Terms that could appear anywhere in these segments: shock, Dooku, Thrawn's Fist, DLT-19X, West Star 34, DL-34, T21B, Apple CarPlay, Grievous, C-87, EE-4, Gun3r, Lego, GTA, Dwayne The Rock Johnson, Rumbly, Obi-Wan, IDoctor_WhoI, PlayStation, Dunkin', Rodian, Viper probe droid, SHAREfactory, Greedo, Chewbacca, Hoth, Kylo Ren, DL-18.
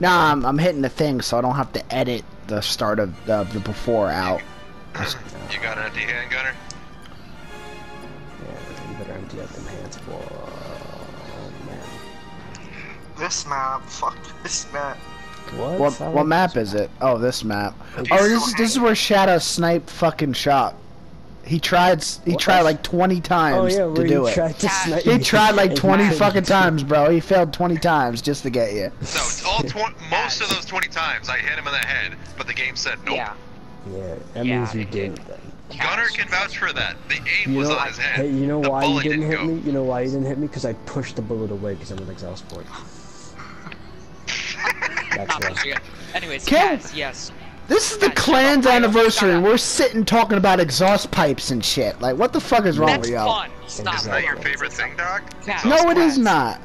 Nah, I'm hitting the thing, so I don't have to edit the start of the before out. You got an empty hand, Gunner? Yeah, you better empty out them hands, boy. Oh, man. This map, fuck this map. What? What map is it? Oh, this map. Oh, this is where Shadow sniped fucking Shock. He tried like 20 times to do it. He tried like 20 fucking times, bro. He failed 20 times just to get you. So it's all most of those 20 times I hit him in the head, but the game said nope. Yeah. Yeah, that means you didn't. Gunner can vouch for that. The aim was on his head. Hey, you know why you didn't hit me? You know why you didn't hit me? Because I pushed the bullet away because I'm an exhaust point. That's right. Anyways, yes. This is the clan's anniversary. We're sitting talking about exhaust pipes and shit. Like, what the fuck is wrong with y'all? Stop. Is that your favorite thing, Doc? No, it is not.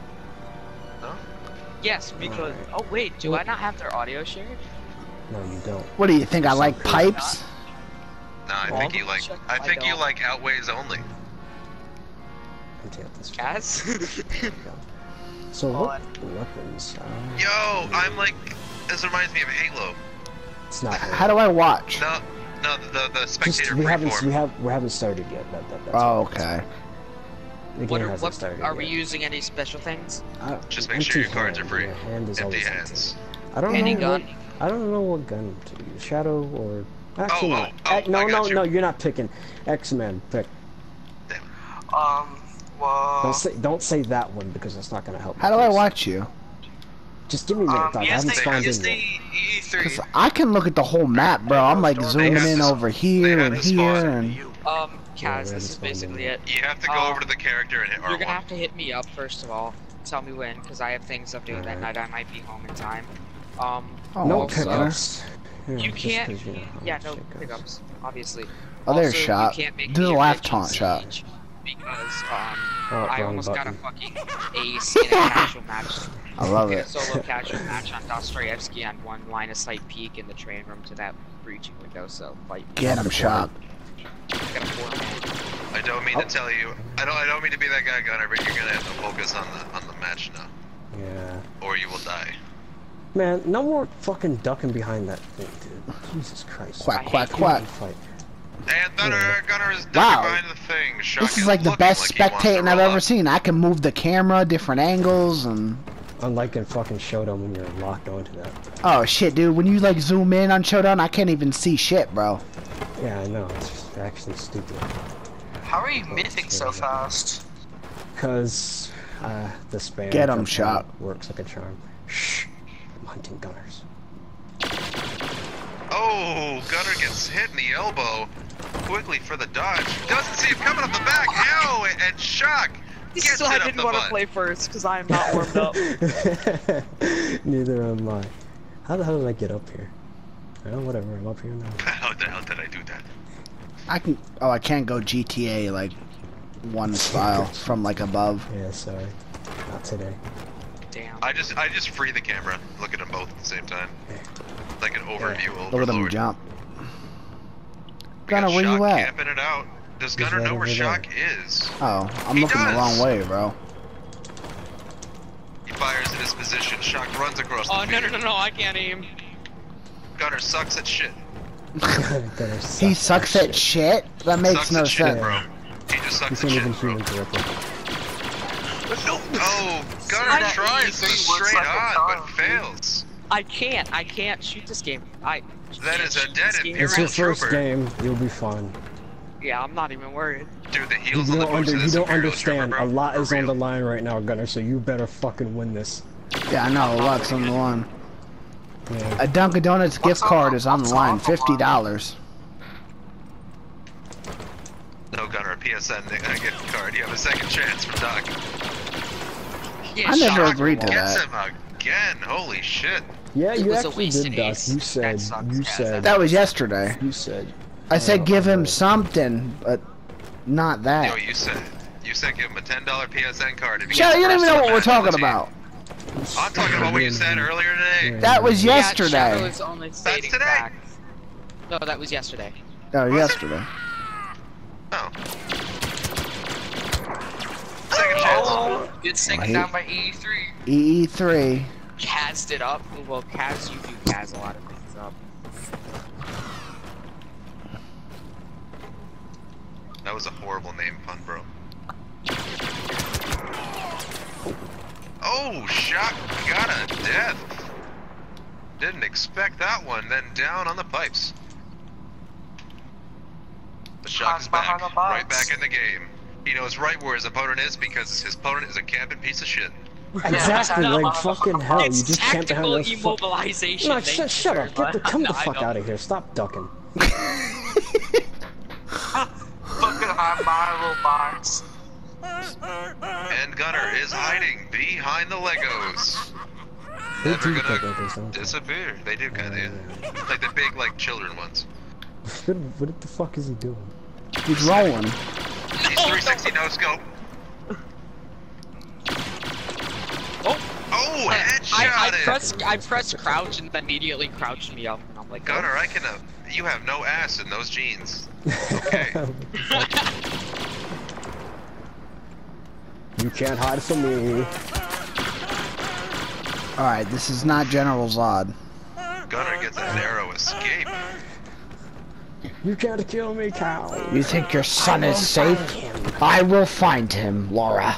No? Yes, because... Oh, wait. Do I not have their audio shared? No, you don't. What do you think? I like pipes? No, I think you like... I think you like outweighs only. Chaz? So what weapons? Yo, I'm like... This reminds me of Halo. It's not Halo. How do I watch? No, the spectator just, we haven't started yet. That's oh, okay. Are we using any special things? Just make sure your cards are free. Yeah, empty hands. I don't know what gun to use. Shadow or... Actually, no, you're not picking. X-Men, pick. Damn. Well... Don't say that one, because that's not going to help. How do I watch you? Just give me a minute, Doc. I haven't spawned in yet. Because I can look at the whole map, bro. I'm like zooming in over here and here and... Kaz, this is basically it. You have to go over to the character and hit R1. You're going to have to hit me up, first of all. Tell me when, because I have things up doing that night. I might be home in time. No pickups. You can't... Yeah, no pickups, obviously. Oh, there's a shot. This is a laugh taunt shot. Because, I almost got a fucking ace in a casual match. I love it. Solo casual match on Dostoyevsky on one line of sight peek in the train room to that breaching window, so fight. Get him, Shop. I don't mean to tell you, I don't mean to be that guy, Gunner, but you're gonna have to focus on the match now. Yeah. Or you will die. Man, no more fucking ducking behind that thing, dude. Jesus Christ. Quack, quack, quack. And Gunner is ducking behind the thing. Shock this is like the best spectating I've ever seen. I can move the camera, different angles, and... Unlike in fucking Showdown when you're locked onto that. Oh shit, dude. When you like zoom in on Showdown, I can't even see shit, bro. Yeah, I know. It's just actually stupid. How are you mything so fast? Because the spam. Get him, Shop. Works like a charm. Shh. I'm hunting Gunners. Oh, Gunner gets hit in the elbow. Quickly for the dodge. Doesn't see him coming up the back. Ow! And Shock. So I didn't want to play first because I am not warmed up. Neither am I. How the hell did I get up here? Oh, whatever. I'm up here now. How the hell did I do that? I can. Oh, I can't go GTA like one file from like above. Yeah, sorry. Not today. Damn. I just free the camera. Look at them both at the same time. Like an overview. Yeah. Over them jump. Gunner, where you at? Camping it out. Does Gunner know where Shock is? Oh, I'm looking the wrong way, bro. He fires in his position. Shock runs across the field. Oh, no, I can't aim. Gunner sucks at shit. He sucks at shit? That makes no sense. He just sucks at shit, bro. Oh, Gunner tries straight on, but fails. I can't shoot this game. That is a dead Imperial Trooper. It's your first game. You'll be fine. Yeah, I'm not even worried. Dude, the heels on the boots of this Imperial Trooper, bro. A lot is on the line right now, Gunner, so you better fucking win this. Yeah, I know. A lot's on the line. Yeah. A Dunkin' Donuts gift card is on the line. $50. No, Gunner, a PSN gift card. You have a second chance for Doc. Yeah, I never agreed to that. Again, holy shit. Yeah, you actually did, Doc. You said. That was yesterday. You said. I said give him something, but not that. No, you said give him a $10 PSN card. And Shut up, you don't even know what we're talking about. I'm talking about what you said earlier today. That was yesterday. Yeah, was only that's today. Facts. No, that was yesterday. Oh, yesterday. Oh. Second chance. Gets taken down by EE-3. EE-3. cast it up. Well, cast, you do cast a lot of things up. That was a horrible name pun, bro. Oh, shock got a death. Didn't expect that one. Then down on the pipes. The shock's back, right back in the game. He knows right where his opponent is because his opponent is a camping piece of shit. Exactly, like fucking hell. It's you just can't have no immobilization. No, shut up. Come the fuck out of here. Stop ducking. Fucking hide my little box. And Gun3r is hiding behind the Legos. They do gonna disappear. They do kind of, yeah. Like the big, like, children ones. What the fuck is he doing? He's rolling. He's 360 no scope. Oh, headshot! I pressed crouch and immediately crouched me up, and I'm like, Gun3r, I can. You have no ass in those jeans. Okay. You can't hide from me. Alright, this is not General Zod. Gun3r gets a narrow escape. You can't kill me, Cal. You think your son is safe? I will find him, Laura.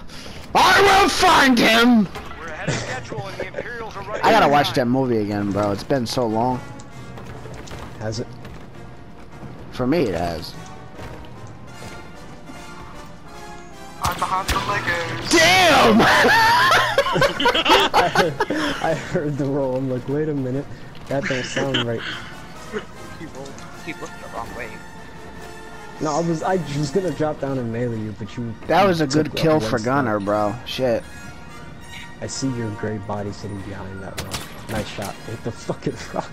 I will find him! We're ahead of schedule and the Imperials are right. I gotta watch that movie again, bro. It's been so long. Has it? For me, it has. I'm behind the Legos. Damn! I heard the roll. I'm like, wait a minute, that don't sound right. He rolled. He looked the wrong way. No, I was gonna drop down and melee you, but you. That was a good kill for Gun3r, bro. Shit. I see your gray body sitting behind that rock. Nice shot. Hit the fucking rock.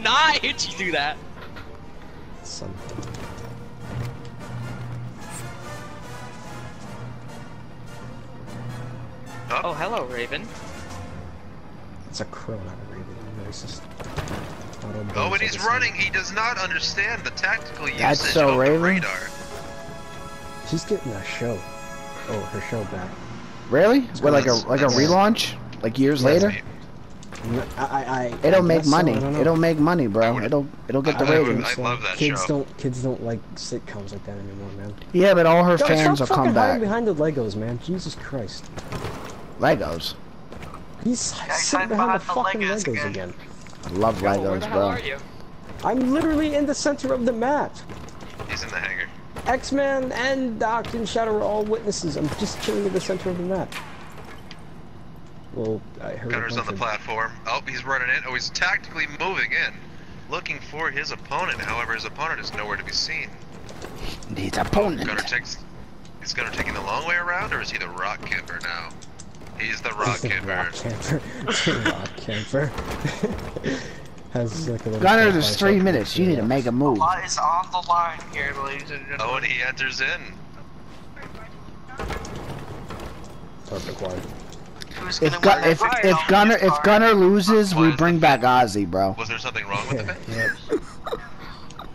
Nah, I hit you through that. Something. Up. Oh, hello, Raven. It's a crow, not a raven. It's just oh, and he's running. He does not understand the tactical usage of the radar. She's getting a show. Oh, her show back. Really? What, like a relaunch? Like years later? It'll make money. It'll make money, bro. It'll get the ratings. I love that show. Kids don't like sitcoms like that anymore, man. Yeah, but all her fans will come back. Stop fucking hiding behind the Legos, man. Jesus Christ. Legos. He's sitting behind the fucking Legos again. I love Legos, bro. Are you? I'm literally in the center of the map. He's in the hangar. X-Man and Doc and Shadow are all witnesses. I'm just chilling in the center of the map. Well, I heard Gunner's on the platform. Oh, he's running in. Oh, he's tactically moving in, looking for his opponent. However, his opponent is nowhere to be seen. Needs opponent. Gun3r takes. Is Gunner taking the long way around, or is he the rock camper now? He's the rock camper. Rock camper. Has like a little Gunner, there's 3 minutes. You need to make a move. A lot is on the line here, ladies and gentlemen. Oh, and he enters in. Perfect line. If Gunner loses, we bring back Ozzy, bro. Was there something wrong with it?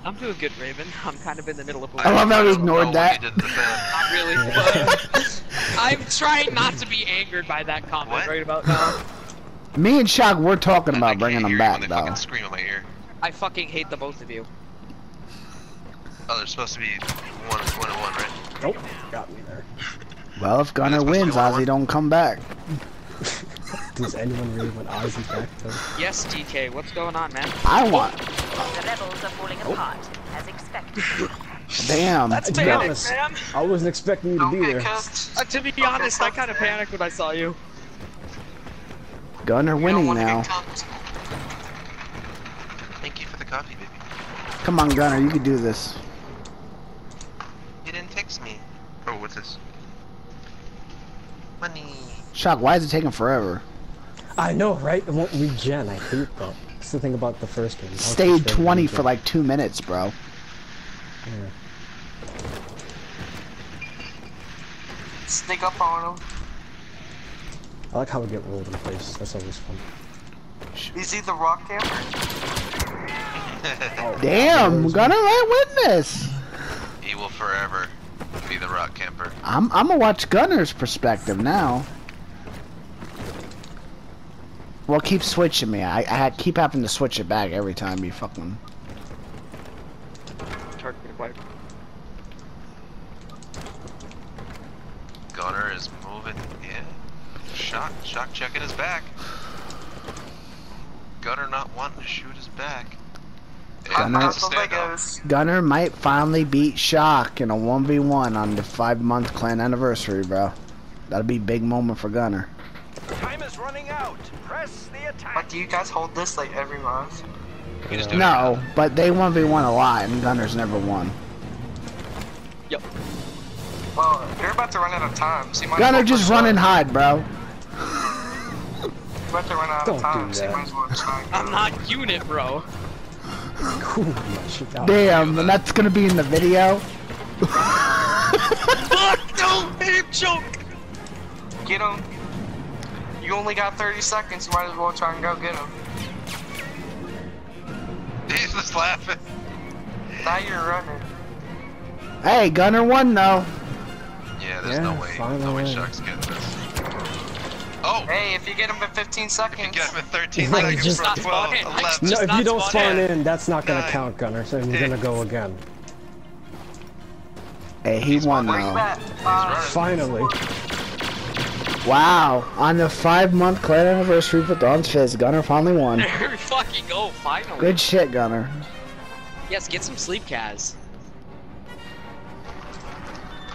I'm doing good, Raven. I'm kind of in the middle of. I love how he ignored that. Not really. I'm trying not to be angered by that comment right about now. Me and Shock were talking about bringing them back, though. Fucking scream in my ear. I fucking hate the both of you. Oh, there's supposed to be one, right? Nope. Got me there. Well, if Gunner wins, Ozzy don't come back. Does anyone really want Ozzy back, though? Yes, DK. What's going on, man? I want. The levels are falling apart, as expected. Damn. That's panic, man. I wasn't expecting you to be there. To be honest, I kind of panicked when I saw you. Gun3r winning now. Thank you for the coffee, baby. Come on, Gun3r, you can do this. You didn't fix me. Oh, what's this? Money. Shock, why is it taking forever? I know, right? It won't regen. I hate that. That's the thing about the first game. Stayed 20 for like 2 minutes, bro. Yeah. Sneak up on him. I like how we get rolled in place. That's always fun. Is he the rock camper? Damn, Gunner, I win this. He will forever be the rock camper. I'm gonna watch Gunner's perspective now. Well, keep switching me. I keep having to switch it back every time you fucking... Target wipe. Gunner is moving in. Shock checking his back. Gunner not wanting to shoot his back. Gunner might finally beat Shock in a 1v1 on the 5-month clan anniversary, bro. That'll be a big moment for Gunner. Time is running out. Press the attack. But do you guys hold this like every month? No, but they 1v1 a lot, and Gunner's never won. Yep. Well, you're about to run out of time. So you might Gunner, just run and hide, bro. You're about to run out of time, so you might as well try. I'm not unit, bro. Damn, and that's gonna be in the video. Fuck! Don't hit him, choke! Get him. You only got 30 seconds, you might as well try and go get him. He's just laughing. Now you're running. Hey, Gunner won though. Yeah, there's no way Shark's getting this. Oh! Hey, if you get him in 15 seconds. If you get him in 13 seconds, just from 12, 11. No, if you don't spawn in, that's not gonna count, Gunner, so you're gonna go again. Hey, he won though. Finally. Wow, on the 5-month clan anniversary for Thrawn's Fist, Gunner finally won. There we fucking go, finally. Good shit, Gunner. Yes, get some sleep, Kaz.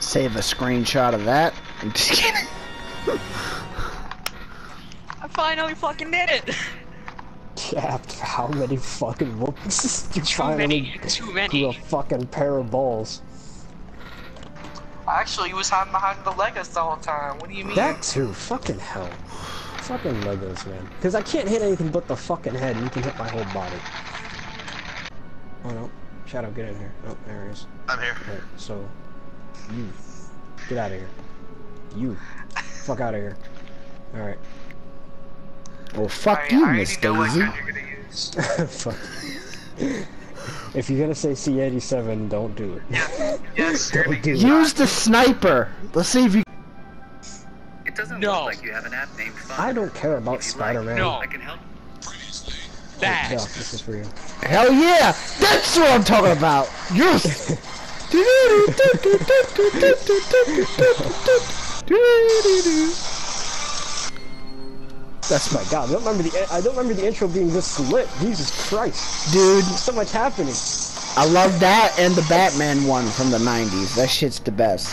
Save a screenshot of that. I'm just kidding. I finally fucking did it! Yeah, after how many fucking whoops? Too many. Through a fucking pair of balls. Actually, he was hiding behind the Legos the whole time. What do you mean? That too. Fucking hell. Fucking Legos, man. Because I can't hit anything but the fucking head. You can hit my whole body. Oh no. Shadow, get in here. Oh, there he is. I'm here. Right, so, you. Get out of here. You. Fuck out of here. Alright. Well, fuck you, Miss Daisy. Fuck. If you're gonna say C-87, don't do it. Yes, yes, use the sniper. Let's see if you. It doesn't look like you have an app named Fun. I don't care about Spider-Man. Like, no, I can help. That. Job, this is for you. Hell yeah! That's what I'm talking about. Yes. That's my god. I don't remember the intro being this lit. Jesus Christ, dude! So much happening. I love that and the Batman one from the '90s. That shit's the best.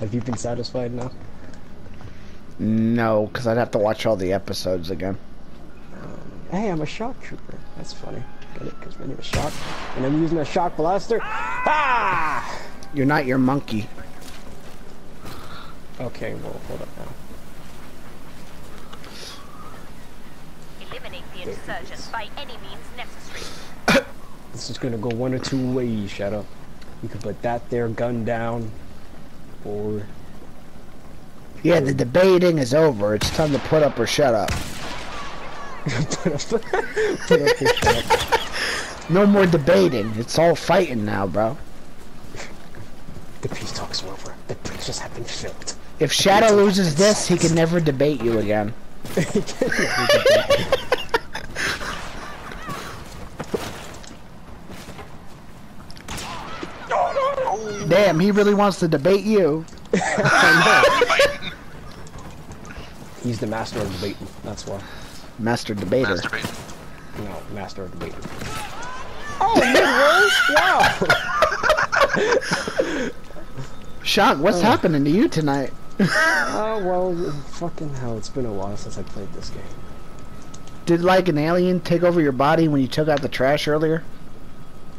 Have you been satisfied now? No, because I'd have to watch all the episodes again. Hey, I'm a shock trooper. That's funny. Get it? Because my name is Shock, and I'm using a shock blaster. Ah! You're not your monkey. Okay, well, hold up now. Eliminate the insurgents by any means necessary. This is gonna go one or two ways, Shadow. You can put that there gun down, or... Yeah, the debating is over. It's time to put up or shut up. put up or shut up. No more debating. It's all fighting now, bro. The peace talks were over. The breaches have been filled. If Shadow loses this, he can never debate you again. He can never debate you. Oh, no. Damn, he really wants to debate you. He's the master of debating, that's why. Master debater. No, master of debating. Oh, you Wow. Shock, what's happening to you tonight? Oh, well, fucking hell, it's been a while since I played this game. Did, like, an alien take over your body when you took out the trash earlier?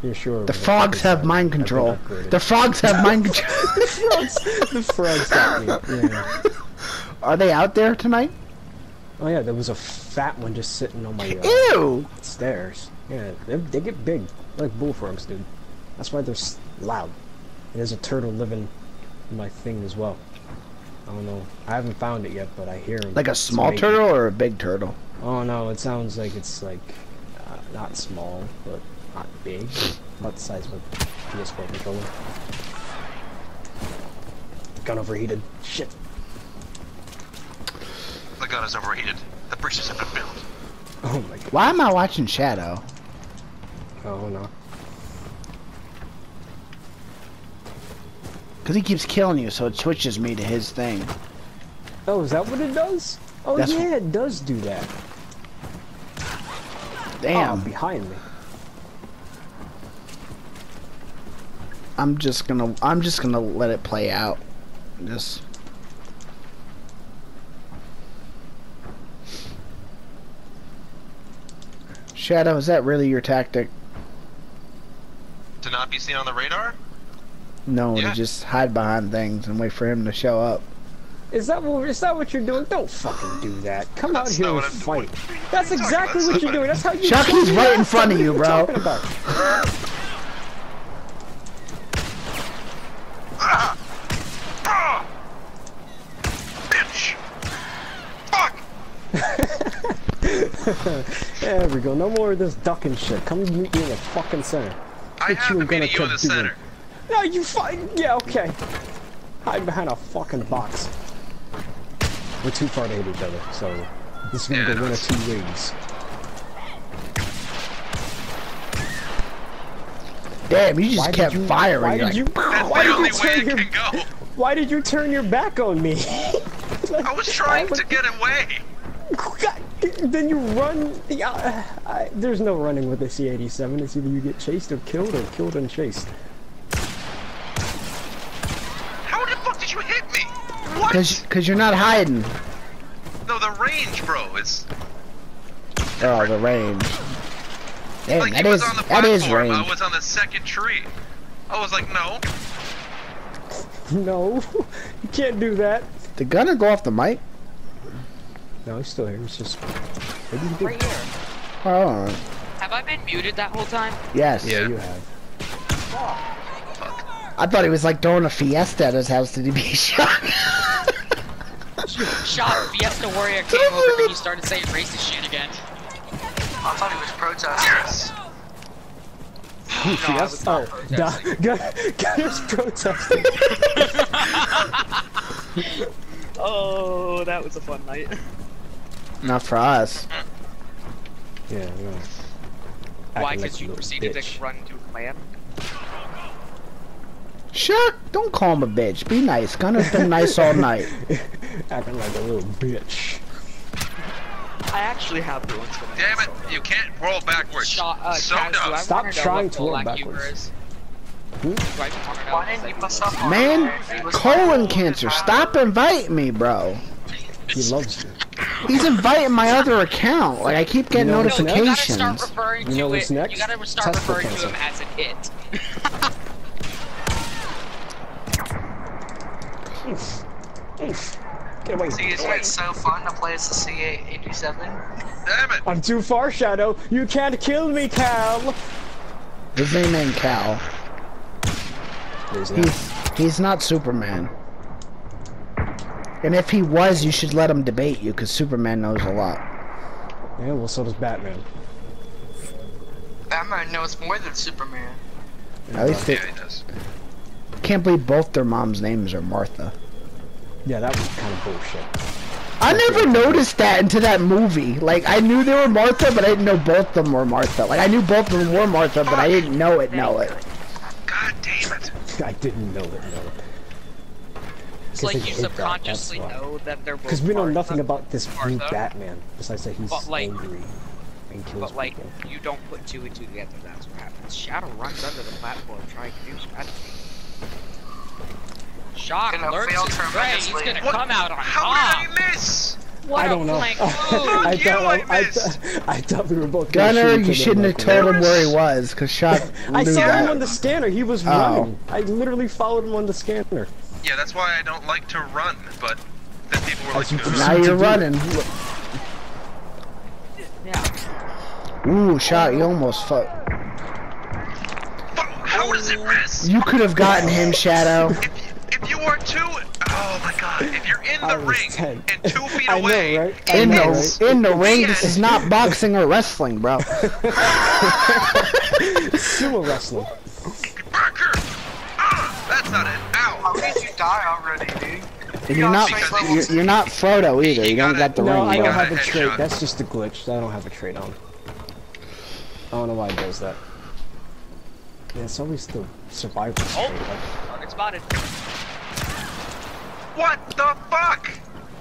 Yeah, sure. The frogs have mind control. The frogs have mind control. The frogs got me. Yeah. Are they out there tonight? Oh, yeah, there was a fat one just sitting on my Ew! Stairs. Yeah, they get big. They're like bullfrogs, dude. That's why they're loud. And there's a turtle living... my thing as well. I don't know. I haven't found it yet, but I hear him. Like a small turtle or a big turtle? Oh no, it sounds like it's like not small, but not big. About the size of a PS4 controller. Gun overheated. Shit. gun is overheated. The breaches have been built. Oh my god. Why am I watching Shadow? Oh no. Because he keeps killing you, so it switches me to his thing. Oh, is that what it does? Oh that's yeah, it does do that. Damn. Oh, behind me. I'm just gonna let it play out. Just. Shadow, is that really your tactic? To not be seen on the radar? No, yeah. To just hide behind things and wait for him to show up. Is that what you're doing? Don't fucking do that. Come out here and fight. That's exactly what you're doing. That's how you. Chucky's right in front of you, bro. Bitch. Fuck. There we go. No more of this ducking shit. Come meet me in the fucking center. I have to meet you in the center. No, you fucking. Yeah, okay. Hide behind a fucking box. We're too far to hit each other, so this is gonna go one of two ways. Damn, you just kept firing. Why did you turn your back on me? Like, I was trying to get away. God, then you run. Yeah, there's no running with the C-87. It's either you get chased or killed and chased. How the fuck did you hit me? What? Cause you're not hiding. No, the range, bro. It's. Oh, the range. Damn, like, that is range. I was on the second tree. I was like, no. No, you can't do that. Did Gunner go off the mic? No, he's still here. He's just. What right here. Oh. Have I been muted that whole time? Yes. Yeah, you have. Oh. I thought he was like throwing a fiesta at his house. Did he be shot? Shot Fiesta Warrior came over and he started saying racist shit again. I thought he was protesting. Yes. No, protesting. Gunner's protesting. Oh, that was a fun night. Not for us. Yeah. No. Why? Because you proceeded to run to command. Sure, don't call him a bitch. Be nice. Gunner's been nice all night. Acting like a little bitch. I actually have the ones for me. Damn it, you can't roll backwards. Stop trying to roll backwards. Man, colon cancer. Stop inviting me, bro. He loves you. He's inviting my other account. Like, I keep getting notifications. You gotta start referring to him as an it. Oof. Oof. Get away. See, isn't it so fun to play as the C-87? Damn it! I'm too far, Shadow. You can't kill me, Cal. His name ain't Cal. He's not Superman. And if he was, you should let him debate you, because Superman knows a lot. Yeah, well, so does Batman. Batman knows more than Superman. At least he does. Can't believe both their mom's names are Martha. Yeah, that was kind of bullshit. I never noticed that until that movie. Like, I knew they were Martha, but I didn't know both of them were Martha. Like, I knew both of them were Martha, but I didn't know it. God damn it. I didn't know it, no. It's like you subconsciously know that they're both Martha. Because we know nothing about this new Batman, besides that he's angry. But like, you don't put two and two together, that's what happens. Shadow runs under the platform trying to do strategy. Shock alerts his prey. He's gonna come out on top. How did I miss? I don't know. I thought we were both. Gunner, you shouldn't have told him where he was, cause Shock. I saw him on the scanner. He was running. I literally followed him on the scanner. Yeah, that's why I don't like to run. But then people were like, "Now you're running." Yeah. Ooh, Shock, you almost fucked. How does it miss? You could have gotten him, Shadow. If you are two, oh my god, if you're in the ring 10. And 2 feet away, know, right? in the ring, this is not boxing or wrestling, bro. Sumo wrestling. Barker! Ah, that's not it. Ow! How did you die already, dude? You're not Frodo either. You don't got the ring. No, I don't have the trait. That's just a glitch. I don't have a trait on. I don't know why it does that. Yeah, it's always the survival trait. Oh, target spotted. What the fuck?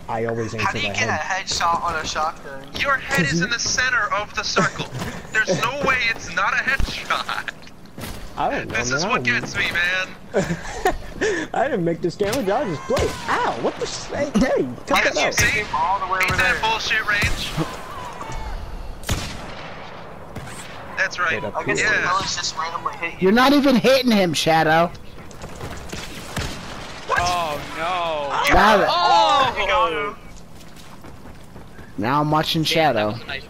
I always aim for the head. How do you get a headshot on a shotgun? Your head is in the center of the circle. There's no way it's not a headshot. I don't know. This is what gets me, man. I didn't make this game, I just played. Ow, what the hey, dang, cut that out. See? All the way over there. Ain't that bullshit range? That's right. I guess the bullets just randomly hit you. You're not even hitting him, Shadow. What? Oh, no. Got it. Oh, you got him. Now I'm watching Shadow. Nice,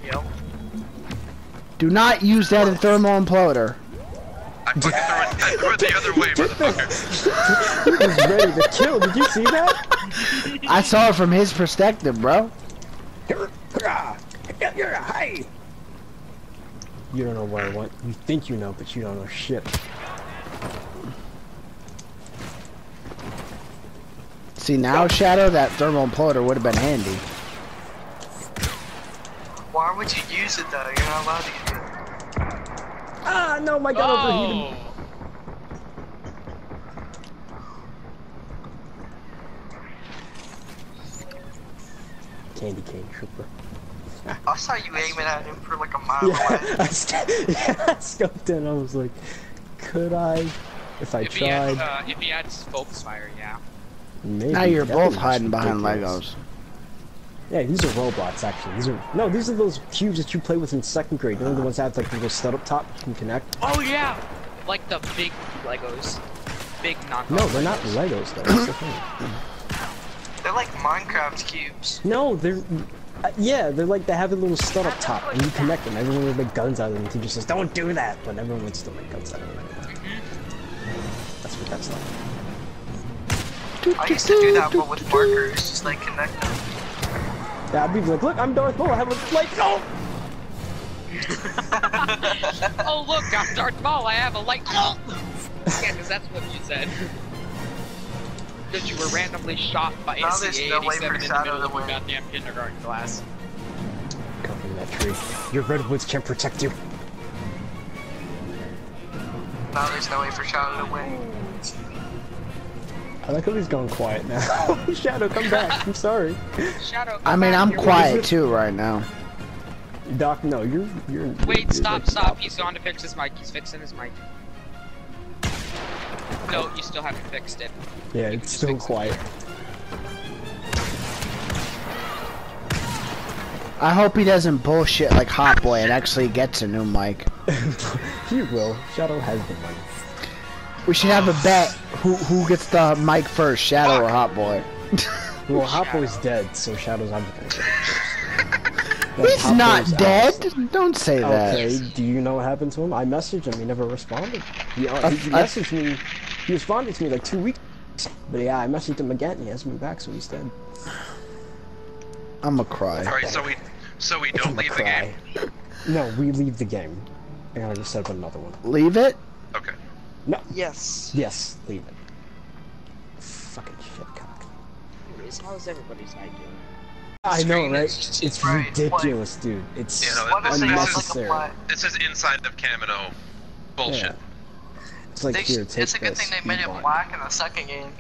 do not use that in thermal imploder. I fucking threw it the other way, motherfucker. He was ready to kill. Did you see that? I saw it from his perspective, bro. You don't know where I went. You think you know, but you don't know shit. See, now, Shadow, that thermal imploder would have been handy. Why would you use it, though? You're not allowed to get it. Ah, no, my gun overheated. Candy cane trooper. I saw you aiming at him for like a mile away. I scoped in. I was like, could I? If I tried. If he had focus fire, yeah. Maybe. Now you're both hiding behind Legos. Yeah, these are robots, actually. These are no, these are those cubes that you play with in second grade. They're the ones that have like the little set up top you can connect. Oh yeah, like the big Legos, big knockoff. No, they're not Legos though. That's the thing. They're like Minecraft cubes. No, they're yeah, they're like they have a little set up top and you connect them. Everyone would make guns out of them. The teacher says don't do that, but everyone would still make guns out of them. That's what that's like. I used to do that, but with markers, just like connect them. Yeah, I'd be like, look, I'm Darth Maul, I have a light bulb! Oh look, I'm Darth Maul, I have a light bulb! Yeah, because that's what you said. Because you were randomly shot by a C-87 in the middle of a goddamn kindergarten class. Come from that tree. Your redwoods can't protect you. Now there's no way for Shadow to win. I like how he's going quiet now. Shadow, come back. I'm sorry. Shadow, I mean, I'm quiet too right now. Doc, no, you're. Wait, stop. He's gone to fix his mic. He's fixing his mic. No, you still haven't fixed it. Yeah, it's still quiet. I hope he doesn't bullshit like Hot Boy and actually gets a new mic. He will. Shadow has the mic. We should have a bet who gets the mic first, Shadow or Hot Boy. Well, Hot Boy's dead, so Shadow's on the thing. He's not dead! Honestly. Don't say that. Okay, do you know what happened to him? I messaged him, he never responded. He messaged me, he responded to me like 2 weeks, but yeah, I messaged him again, he hasn't been back, so he's dead. I'm gonna cry. Alright, so we don't leave the game? No, we leave the game. I gotta just set up another one. Leave it? Okay. No. Yes. Yes. Leave it. Fucking shitcock. How is everybody's night doing? I know, right? It's ridiculous, dude. It's unnecessary. This is inside of Camino bullshit. Yeah. It's like here, take this. It's a good thing they made it black in the second game.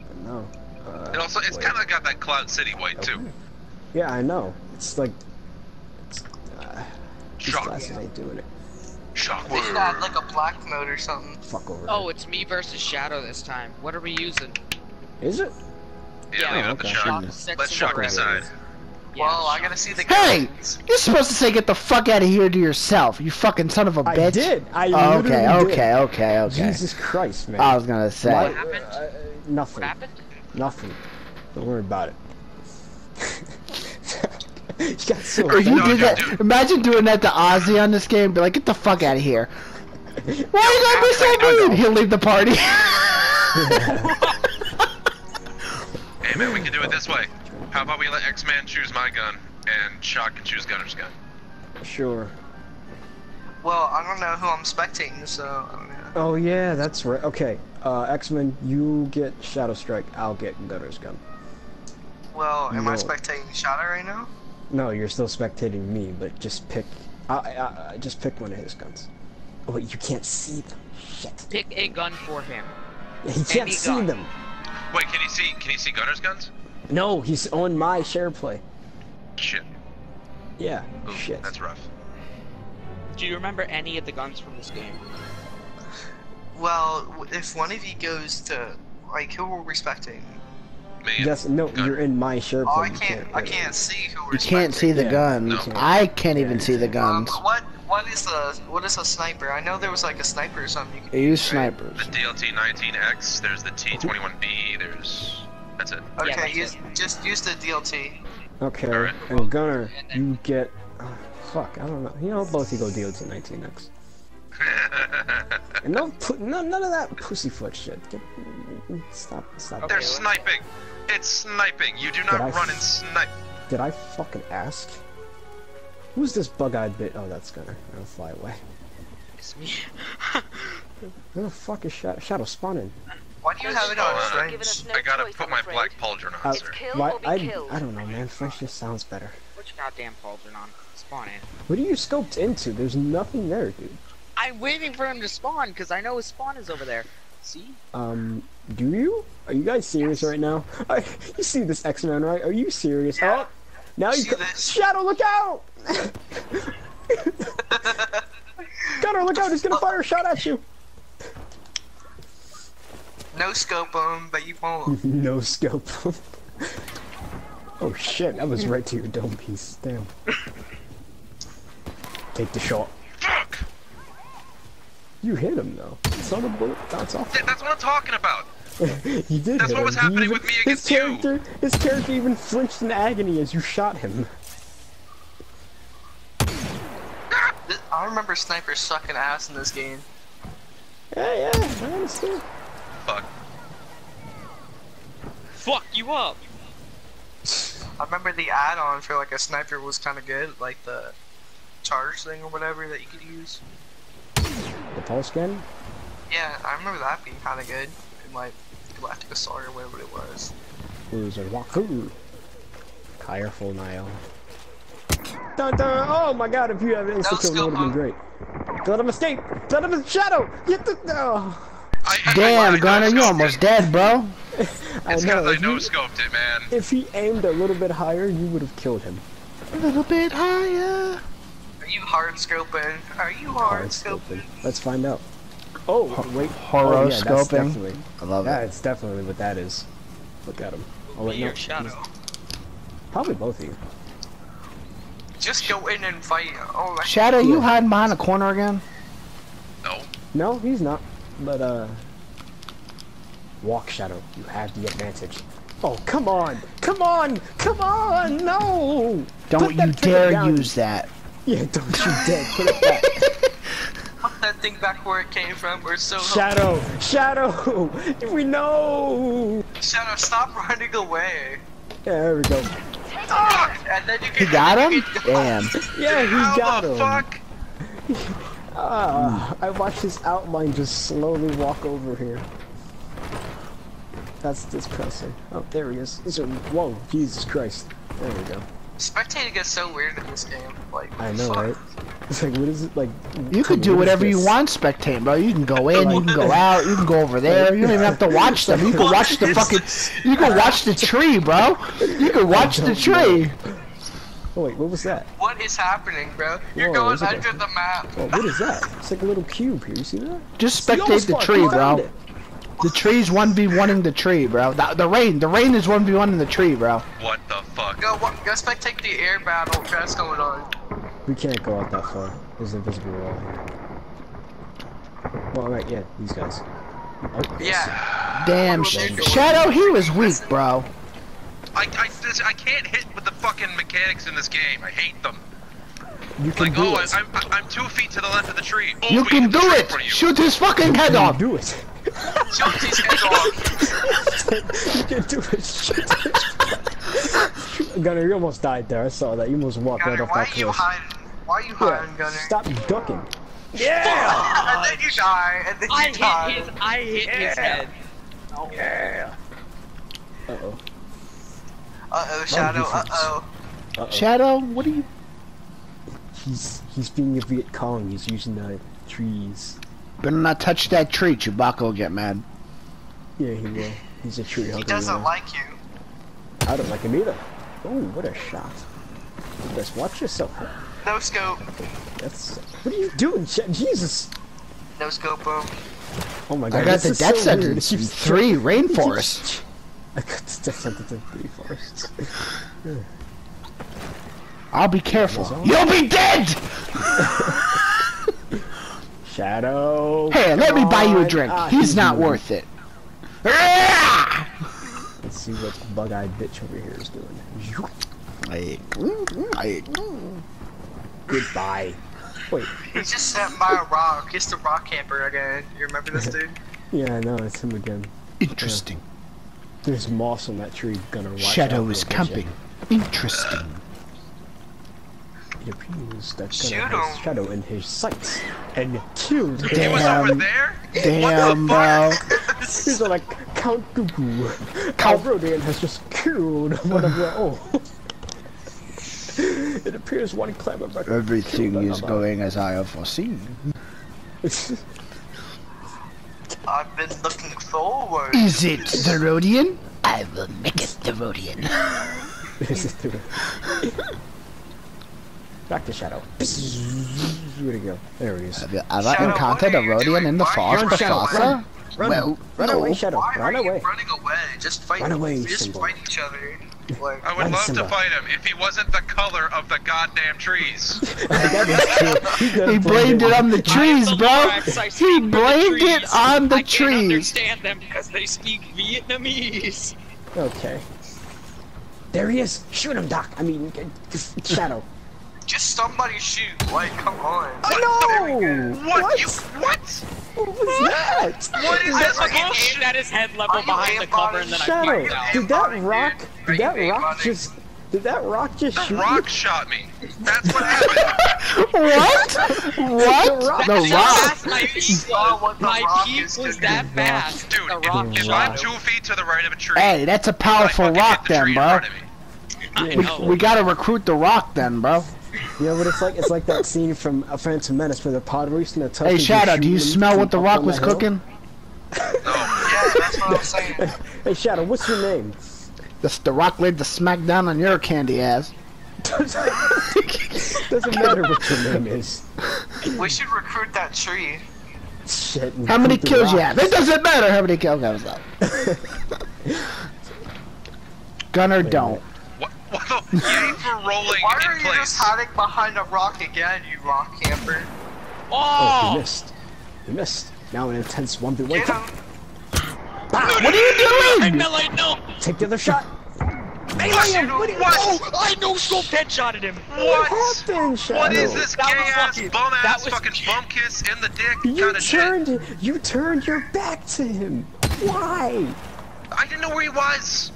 I know. And also, it's kind of got that Cloud City white too. Yeah, I know. It's like. It's, shock. Doing it. Shock. They should add like a black mode or something. Fuck over. Oh, it's me versus Shadow this time. What are we using? Is it? Yeah, leave it up to Shock. Let Shock decide. Yeah, well, I gotta see the guns. Hey! You're supposed to say get the fuck out of here to yourself, you fucking son of a bitch. I did. I literally did. Okay. Jesus Christ, man. I was gonna say. What happened? Nothing. What happened? Nothing. Don't worry about it. Or you did that. Imagine doing that to Ozzy on this game. Be like, get the fuck out of here. Why are you gonna be so mean? He'll leave the party. Hey man, we can do it this way. How about we let X-Man choose my gun, and Shock can choose Gunner's gun? Sure. Well, I don't know who I'm spectating, so I don't know. Oh yeah, that's right. Okay, X-Men, you get Shadow Strike. I'll get Gunner's gun. Well, am I spectating Shadow right now? No, you're still spectating me, but just pick. I just pick one of his guns. Oh wait, you can't see them. Shit. Pick a gun for him. He can't see them. Wait, can he see? Can he see Gunner's guns? No, he's on my share play. Shit. Yeah. Ooh, shit. That's rough. Do you remember any of the guns from this game? Well, if one of you goes to, like, who we're respecting? Me. That's, no, gun. You're in my share. Oh, I can't. I can't see who we're. You can't see the guns. No. I can't even see the guns. What is a sniper? I know there was like a sniper or something. You could use snipers. The DLT-19X. There's the T21B. There's. That's it. Okay, yeah, just use the DLT. Okay. Right. And Gunner, you get. Oh, fuck, I don't know. You know, both you go DLT-19X. And none of that pussyfoot shit. Stop. Okay, they're sniping. It's sniping. You do not run and snipe. Did I fucking ask? Who's this bug-eyed bit? Oh, that's Gunner. I'll fly away. It's me. Where the fuck is Shadow spawning? Why do you have it on? I gotta put my black pauldron on, sir. I don't know, man. French just sounds better. Which goddamn pauldron on? Spawn in. What are you scoped into? There's nothing there, dude. I'm waiting for him to spawn, because I know his spawn is over there. See? Do you? Are you guys serious right now? You see this X-Men, right? Are you serious? Yeah. Oh, now you Shadow, look out! Gunner, look out! He's gonna fire a shot at you! No scope him, but you won't. No scope him. Oh shit, that was right to your dome piece. Damn. Take the shot. Fuck! You hit him though. It's not a bullet. That's off. That's what I'm talking about. You did. That's what was happening with me against you. His character even flinched in agony as you shot him. I remember snipers sucking ass in this game. Yeah, I understand. Fuck. Fuck you up. I remember the add-on for like a sniper was kind of good, like the charge thing or whatever that you could use. The pulse gun? Yeah, I remember that being kind of good in like Galactic Assault or whatever it was. Loser Waku. Fireful Nile. Dun dun! Oh my god, if you have instant kill, that would have been great. Let him escape! Let him Shadow! Get the. Oh. Damn, Gunner, you're almost dead, bro. It's because I no-scoped it, man. If he aimed a little bit higher, you would have killed him. A little bit higher. Are you hard-scoping? Are you hard-scoping? Let's find out. Oh, wait. Horoscoping. Oh, yeah, I love it. Yeah, it's definitely what that is. Look at him. Oh, wait, no. Shadow. Probably both of you. Just go in and fight. Oh, Shadow, you hiding behind a corner again? No. No, he's not. But, walk, Shadow. You have the advantage. Oh, come on! Come on! Come on! No! Don't you dare use that. Yeah, don't you dare. Put it back. Put that thing back where it came from. We're so Shadow! Helpful. Shadow! We know! Shadow, stop running away. Yeah, there we go. Ah! And then you got him? Damn. Yeah, he got him. How the fuck? I watched his outline just slowly walk over here. That's depressing. Oh, there he is. Whoa, Jesus Christ. There we go. Spectating gets so weird in this game. Like, I know, right? It's like, what is it? Like, you could do whatever you want spectating, bro. You can go in, you can go out, you can go over there. You don't even have to watch them. You can watch the fucking. You can watch the tree, bro. You can watch the tree. Oh wait, what was that? What is happening, bro? You're going under the map. Oh, what is that? It's like a little cube here, you see that? Just spectate the tree, bro. The tree's 1v1ing the tree, bro. The rain is 1v1ing the tree, bro. What the fuck? Go spectate the air battle, that's going on. We can't go out that far. There's an invisible wall here. Well, right, yeah, these guys. Oh, yeah. Damn shit. Shadow, he was weak, bro. I can't hit with the fucking mechanics in this game. I hate them. You can do it. I'm 2 feet to the left of the tree. Oh, you can do it. Shoot his fucking head off. Do it. Shoot his head off. You can do it. Shoot. Gunner, you almost died there. I saw that. You almost walked right off that cliff. Why are you hiding? Why are you hiding, Gunner? Stop ducking. Yeah! And then you die, and then you die. I hit his head. Oh. Yeah. Uh-oh. Uh-oh, Shadow, uh-oh. Uh-oh. Shadow, what are you... He's being a Viet Cong, he's using the trees. Better not touch that tree, Chewbacca will get mad. Yeah, he will. He's a tree hugger. He doesn't like you. I don't like him either. Oh, what a shot. You guys watch yourself. No scope. That's... What are you doing, Jesus? No scope, bro. Oh my god, I got the death sentence in 3 rainforests. I got the death sentence in 3 forests. I'll be careful. You'll be dead! Shadow. Hey, let me buy you a drink. He's not worth it. Let's see what the bug-eyed bitch over here is doing. Goodbye. Wait. He just sat by a rock. It's the rock camper again. You remember this dude? Yeah, I know. It's him again. Interesting. Yeah. There's moss on that tree. Gonna watch Shadow is camping. Interesting. It appears that Shadow in his sights and killed him. He was over there? Damn, bro. He's like, Count Dooku. Count Rodan has just killed one of your own. It appears one clamber back. Everything is going as I have foreseen. I've been looking forward. Is it the Rodian? I will make it the Rodian. This is the back to Shadow. Where'd he go? There he is. Have I encountered a Rodian in the forest before, sir? Well, run away, Shadow. Run away. Running away. Just fight. Run away, just fight each other. Like, I would love to fight him if he wasn't the color of the goddamn trees. He blamed it on the trees, bro. He blamed it on the trees. I can't understand them because they speak Vietnamese. Okay. There he is. Shoot him, Doc. I mean, Shadow. Just somebody shoot. Like, come on. Oh, no! What? What? What was that? What is that? I aimed at his head level behind the cover and then I shot him. Did that rock? Did that rock just? Did that rock just shoot me? The rock shot me. That's what happened. What? What? The rock. My peep was that fast. Dude, if I'm 2 feet to the right of a tree. Hey, that's a powerful rock, then, bro. We gotta recruit the rock, then, bro. You know what it's like? It's like that scene from A Phantom Menace where the pod reached in the tub. Hey, Shadow, do you smell what the rock was cooking? No. Yeah, that's what I'm saying. Hey, Shadow, what's your name? The rock laid the smack down on your candy ass. Doesn't matter what your name is. We should recruit that tree. Shit. How many kills you have? It doesn't matter how many kills I was up. Gun3r, don't. You ain't for rolling. Why are you just hiding behind a rock again, you rock camper? Oh! He missed. He missed. Now an intense 1v1. Get him. What are you doing? I know. Take the other shot. Oh, I no scope headshot at him. What? What is this gay ass bum ass fucking bum kiss in the dick kind of shit? You turned your back to him. Why? I didn't know where he was.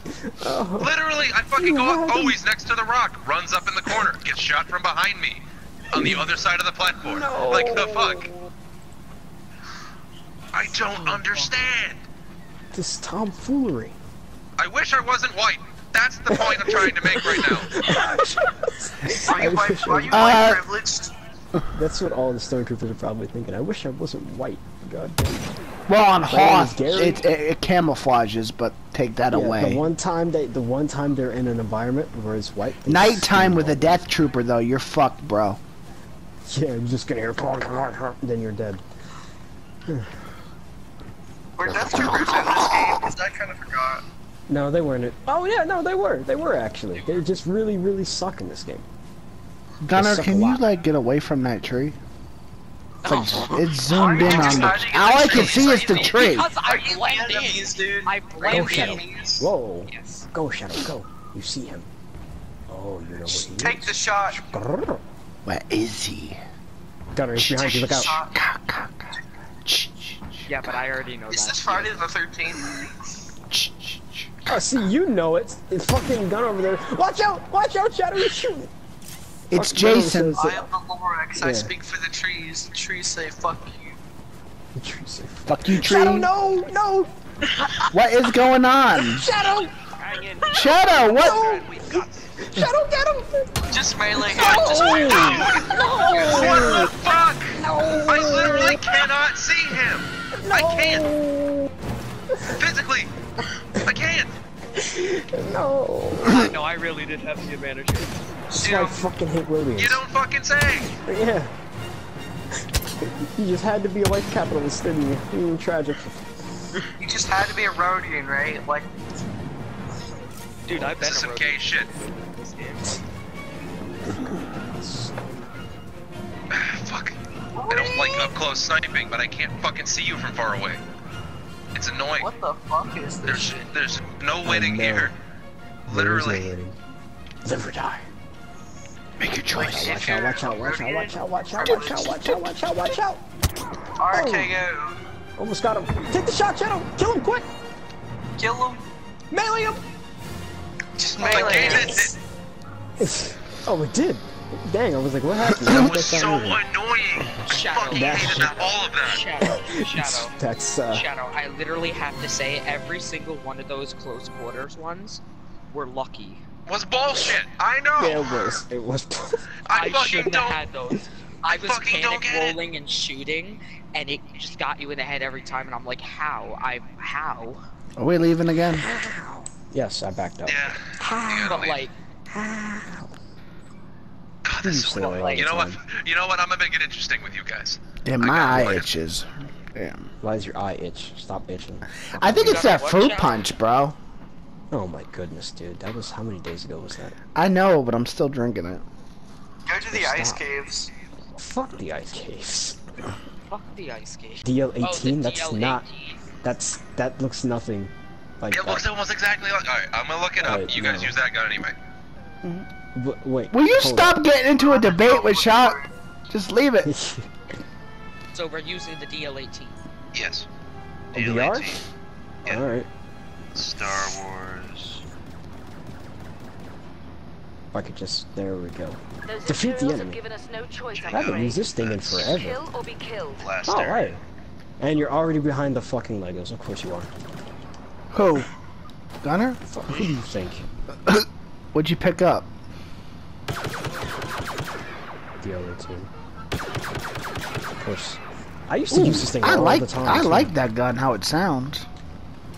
Oh, literally, I fucking go up. Oh, he's next to the rock. Runs up in the corner. Gets shot from behind me. On the other side of the platform. No. Like the fuck. I don't understand. This tomfoolery. I wish I wasn't white. That's the point I'm trying to make right now. Are you white? Are you white privileged? That's what all the stormtroopers are probably thinking. I wish I wasn't white. God damn. Well, on Hoth, it camouflages, but take that away. The one time they're in an environment where it's white. Nighttime with a death trooper, though, you're fucked, bro. Yeah, you're just gonna hear, then you're dead. Were death troopers in this game? Because I kind of forgot. No, they weren't. Oh yeah, no, they were. They were actually. They just really, really suck in this game. Gun3r, can you like get away from that tree? It's zoomed in on me. All I can see is the tree. I blamed him. Whoa. Yes. Go, Shadow, go. You see him. Oh, you know what he is. Take the shot. Where is he? Gunner, he's behind you. Look out. Yeah, but I already know that. Is this Friday the 13th? Oh, see, you know it. It's fucking Gun over there. Watch out! Watch out, Shadow! He's shooting. It's Jason. I am the Lorax. Yeah. I speak for the trees. The trees say fuck you. The trees say fuck you, tree. Shadow, no, no. What is going on? Shadow. Shadow, what? No. Shadow, get him! Just melee him. No. Just melee him. No. What the fuck? No. I literally cannot see him. No. I can't. Physically, I can't. No. No, I really did have the advantage. That's why I fucking hate Williams. You don't fucking say. But yeah. You just had to be a white capitalist, didn't you? You were tragic. You just had to be a Rhodian, right? Like. Dude, I've been some gay shit. Fuck. I don't like up close sniping, but I can't fucking see you from far away. It's annoying. What the fuck is this? There's no winning here. Literally. Live or die. Make your choice. Watch out! Watch out! Watch out! Watch out! Watch out! Watch out! Watch out! Watch out! Watch out! RKO. Almost got him. Take the shot, Shadow. Kill him quick. Kill him. Melee him. Just melee him. Oh, it did. Dang, I was like, what happened? That was so annoying! Shadow, I fucking hated all of that! Shadow, Shadow, that's, Shadow, I literally have to say, every single one of those close quarters ones were lucky. Was bullshit! I know! Yeah, it was bullshit. I shouldn't have had those. I was panic rolling and shooting, and it just got you in the head every time, and I'm like, how? How? Are we leaving again? How? Yes, I backed up. Yeah. How? But like, how? God, this is so late. You know what? You know what? I'm gonna make it interesting with you guys. Damn, my eye itches. Damn. Why does your eye itch? Stop itching. I think it's that fruit punch, bro. Oh my goodness, dude. That was how many days ago was that? I know, but I'm still drinking it. Go to the ice caves. Fuck the ice caves. Fuck the ice caves. DL-18? That's not. That looks nothing. Like it looks almost exactly like. All right, I'm gonna look it up. You guys use that gun anyway. Wait, will you stop getting into a debate with Shock? Just leave it. So we're using the DL-18. Yes. DL-18. Yeah. All right. Star Wars. If I could just. There we go. Those defeat the enemy. Given us no choice, I haven't used this thing in forever. Kill or be killed. All right. And you're already behind the fucking Legos. Of course you are. Who? Gunner? Who do you think? What'd you pick up? DL-18. Of course. I used to use this thing all the time. I like that gun, how it sounds.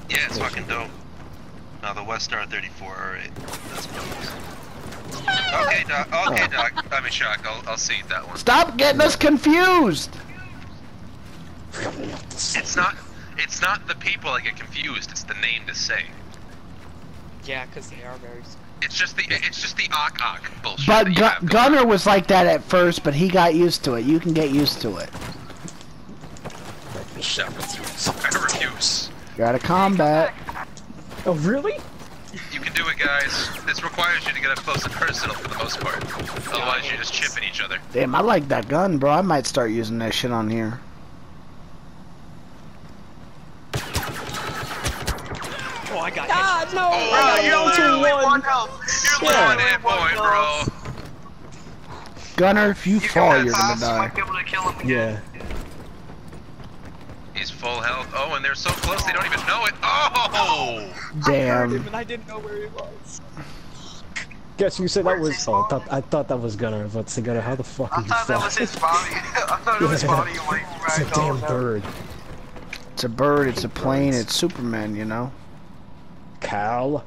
Yeah, it's fucking dope. Now the West Star 34, alright. That's close. Okay, Doc. Okay, Doc. I'm in shock. I'll see that one. Stop getting us confused! It's not the people that get confused, it's the name to say. Yeah, because they are very... It's just the ok bullshit. But Gunner was like that at first, but he got used to it. You can get used to it. Let me shut up. I refuse. You're out of combat. Oh really? You can do it, guys. This requires you to get up close and personal for the most part. Otherwise, you're just chipping each other. Damn, I like that gun, bro. I might start using that shit on here. Oh, I got hit. No! Oh, you're literally one health, bro. Gunner, if you fall, you're gonna die. Be able to kill him again. Yeah. He's full health. Oh, and they're so close, they don't even know it. Oh! Damn. I heard him and I didn't know where he was. Guess you said that was... Oh, I thought that was Gunner, but it's Gunner. How the fuck did you fall? I thought that was his body. I thought it was his body. Like, it's a damn bird. It's a bird, it's a plane, it's Superman, you know? Cal.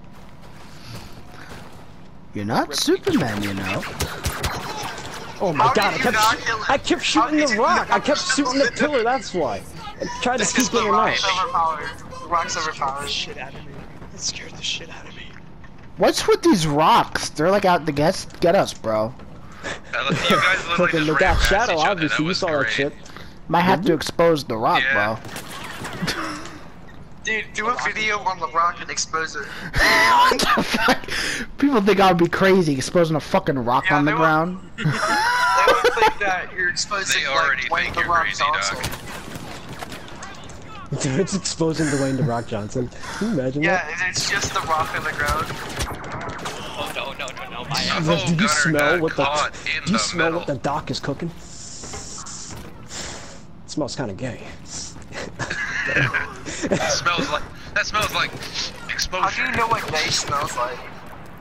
You're not Superman, you know. Oh my god, I kept shooting the rock. I kept shooting the pillar, that's why. I tried to keep getting out. Rocks overpowered the shit out of me. It scared the shit out of me. What's with these rocks? They're like out to get us, bro. You guys look like they got Shadow, obviously. You saw that shit. Might have to expose the rock, bro. Dude, do a video on the rock and expose it. What the fuck? People think I would be crazy exposing a fucking rock on the ground. They would think that you're exposing Dwayne The Rock Johnson. Dude, it's exposing Dwayne The Rock Johnson. Can you imagine that? Yeah, it's just the rock on the ground. Oh, no, no, no, no. Do you smell what the doc is cooking? It smells kind of gay. It smells like exposure. How do you know what gay smells like?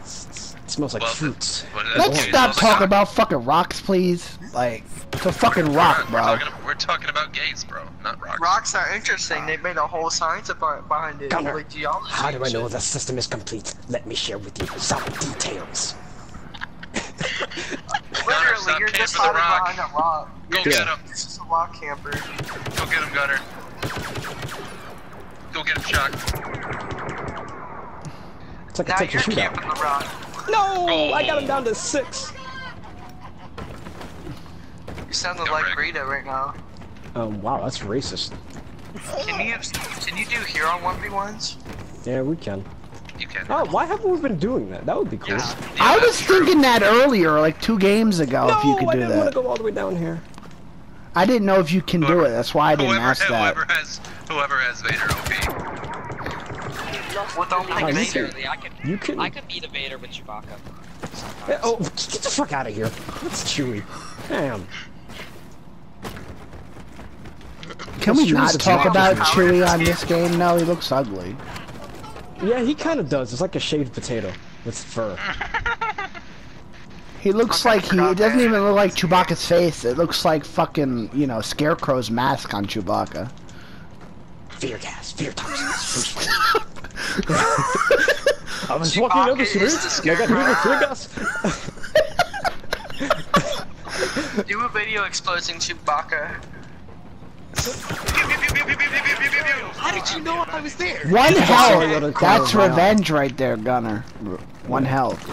It smells like fruits. Let's stop talking about fucking rocks, please. Like, it's a fucking rock, bro. We're talking about gays, bro, not rocks. Rocks are interesting. They made a whole science behind it. Like geology. How do I know the system is complete? Let me share with you some details. Literally, you're just hiding behind a rock. Go get him. This is a rock camper. Go get him, Gunner. Go get him, Shock. It's like a take your shoot out. No! Oh. I got him down to 6. You sounded like Rita right now. Wow, that's racist. Can you do hero on 1v1s? Yeah, we can. You can. Oh, why haven't we been doing that? That would be cool. Yeah. Yeah, I was thinking that earlier, like 2 games ago, if you could do that. No, I didn't want to go all the way down here. I didn't know if you can do it, that's why I didn't ask that. Whoever has Vader OP. Without my Vader, I could be the Vader with Chewbacca. Yeah, oh, get the fuck out of here. That's Chewie. Damn. Can we not talk about Chewie on this game? No, he looks ugly. Yeah, he kind of does. It's like a shaved potato with fur. He looks like he doesn't even look like Chewbacca's face. It looks like fucking, you know, Scarecrow's mask on Chewbacca. Fear gas, fear toxins. I was walking over here and I got rid of fear gas. Do a video exposing Chewbacca. How did you know I was there? 1 health. That's revenge right there, Gunner. 1 health.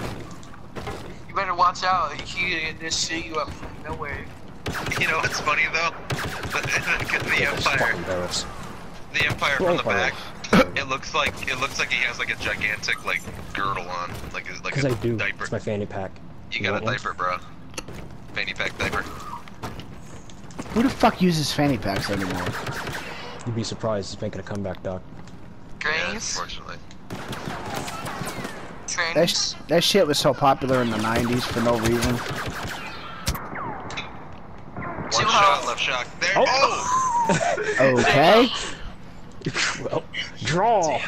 You better watch out. He can just shoot you up from nowhere. You know what's funny though? The Empire from the back. It looks like he has like a gigantic like girdle on, like a diaper. It's my fanny pack. You got a diaper, bro. Fanny pack diaper. Who the fuck uses fanny packs anymore? You'd be surprised. It's making a comeback, Doc. Yeah, unfortunately. That shit was so popular in the 90s for no reason. 1 shot, left shock. There. Oh. Okay. Well, draw. All